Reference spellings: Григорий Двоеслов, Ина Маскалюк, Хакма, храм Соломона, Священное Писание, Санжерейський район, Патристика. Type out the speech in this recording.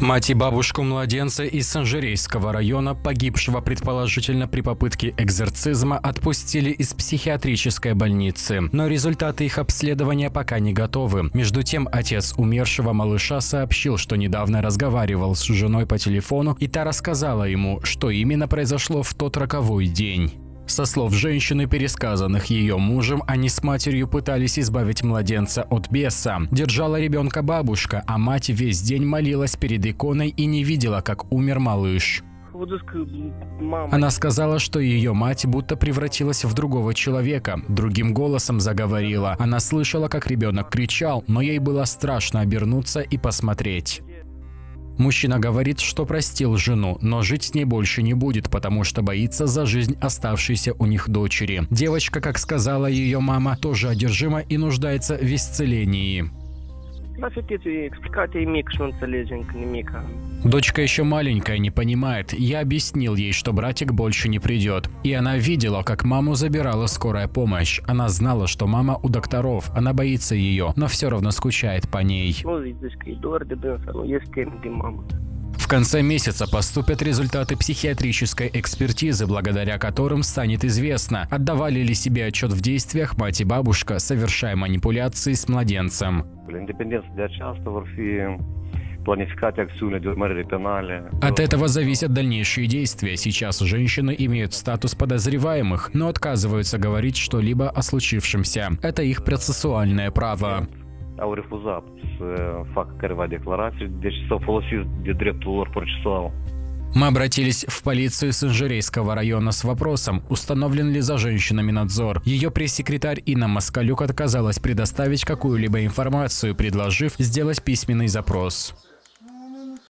Мать и бабушку младенца из Санжерейского района, погибшего предположительно при попытке экзорцизма, отпустили из психиатрической больницы. Но результаты их обследования пока не готовы. Между тем, отец умершего малыша сообщил, что недавно разговаривал с женой по телефону, и та рассказала ему, что именно произошло в тот роковой день. Со слов женщины, пересказанных ее мужем, они с матерью пытались избавить младенца от беса. Держала ребенка бабушка, а мать весь день молилась перед иконой и не видела, как умер малыш. Она сказала, что ее мать будто превратилась в другого человека, другим голосом заговорила. Она слышала, как ребенок кричал, но ей было страшно обернуться и посмотреть. Мужчина говорит, что простил жену, но жить с ней больше не будет, потому что боится за жизнь оставшейся у них дочери. Девочка, как сказала ее мама, тоже одержима и нуждается в исцелении. Дочка еще маленькая, не понимает. Я объяснил ей, что братик больше не придет. И она видела, как маму забирала скорая помощь. Она знала, что мама у докторов, она боится ее, но все равно скучает по ней. В конце месяца поступят результаты психиатрической экспертизы, благодаря которым станет известно, отдавали ли себе отчет в действиях мать и бабушка, совершая манипуляции с младенцем. От этого зависят дальнейшие действия. Сейчас женщины имеют статус подозреваемых, но отказываются говорить что-либо о случившемся. Это их процессуальное право. Мы обратились в полицию Санжерейского района с вопросом, установлен ли за женщинами надзор. Ее пресс-секретарь Ина Маскалюк отказалась предоставить какую-либо информацию, предложив сделать письменный запрос.